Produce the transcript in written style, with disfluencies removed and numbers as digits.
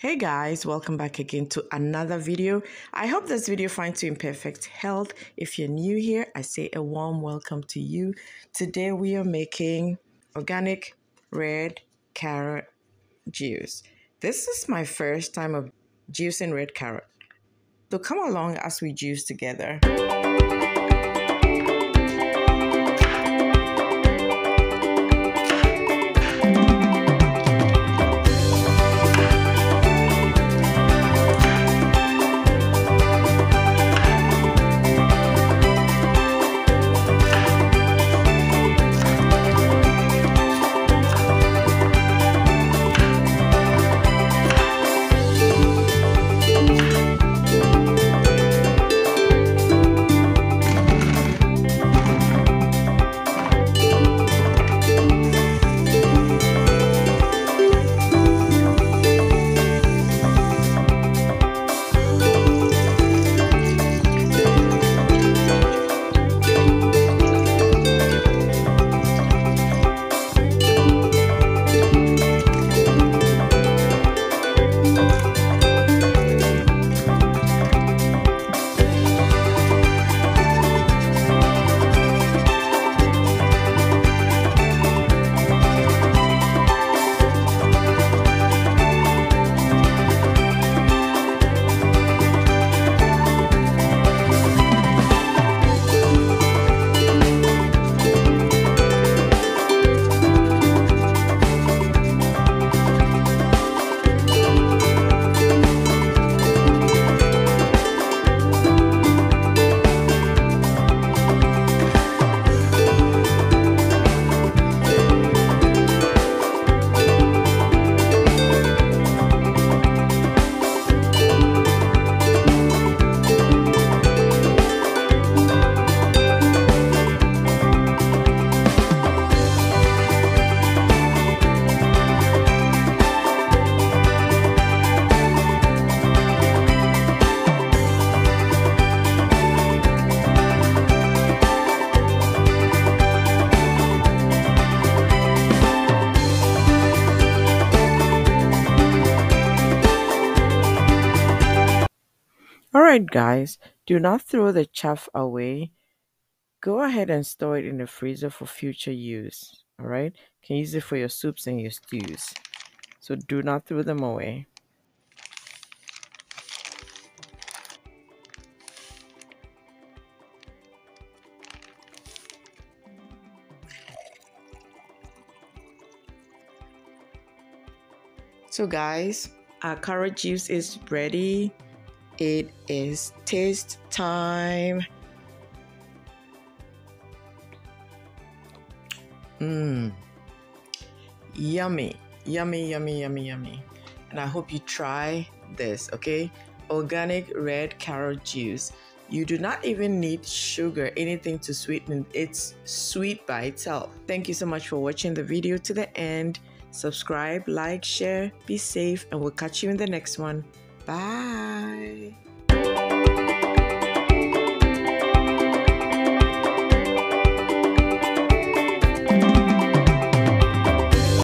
Hey guys, welcome back again to another video. I hope this video finds you in perfect health. If you're new here, I say a warm welcome to you. Today we are making organic red carrot juice. This is my first time of juicing red carrot, so come along as we juice together. Alright guys, do not throw the chaff away. Go ahead and store it in the freezer for future use. Alright, you can use it for your soups and your stews. So do not throw them away. So guys, our carrot juice is ready. It is taste time. Yummy, yummy, yummy, yummy, yummy. And I hope you try this, okay? Organic red carrot juice. You do not even need sugar, anything to sweeten it. It's sweet by itself. Thank you so much for watching the video to the end. Subscribe, like, share, be safe, and we'll catch you in the next one. Bye.